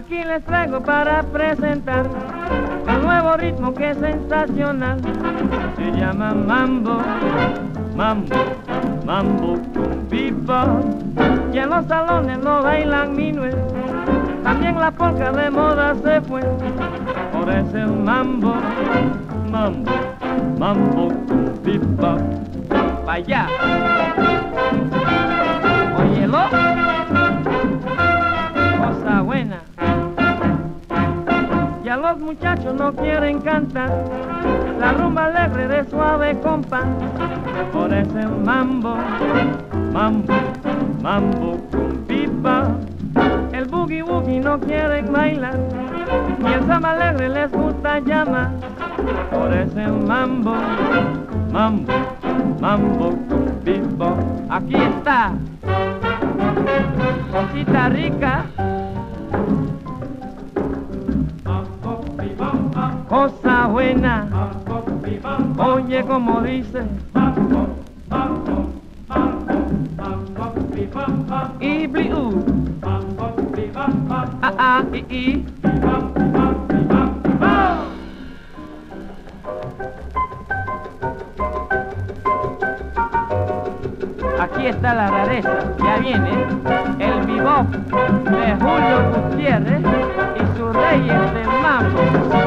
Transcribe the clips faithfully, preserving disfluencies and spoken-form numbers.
Aquí les traigo para presentar un nuevo ritmo que es sensacional. Se llama mambo, mambo, mambo con bebop. Y en los salones lo bailan minuet. También la polca de moda se fue. Por ese mambo, mambo, mambo con bebop. Pa' allá. Óyelo. Cosa buena. Ya los muchachos no quieren cantar la rumba alegre de suave compás. Por ese mambo, mambo, mambo con bebop. El boogie woogie no quieren bailar y el samba alegre les gusta llamar. Por ese mambo, mambo, mambo con bebop. Aquí está, cosita rica. Cosa buena, oye como dice, y bliú, ah ah y y. Aquí está la rareza, ya viene el bebop de Julio Gutiérrez y sus reyes del mambo.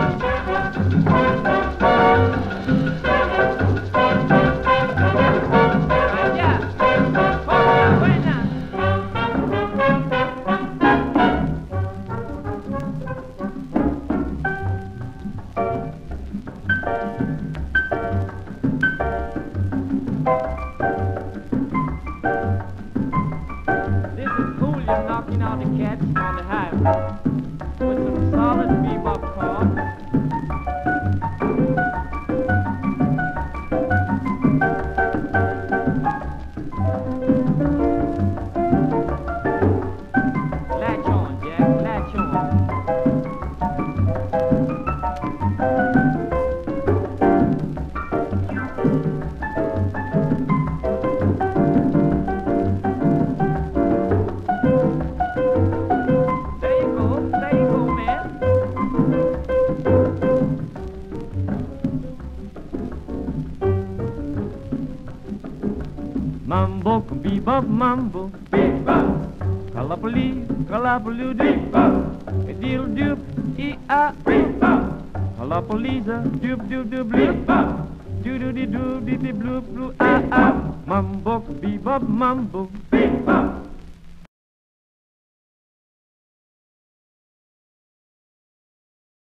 Mambo con bebop, mambo, bebop, calapoli, calapoli, bebop, diddle doop, e a, bebop, calapoliza, doop doop doop, bebop, doo doo doo doo doo blue blue a a. Mambo con bebop, mambo, bebop.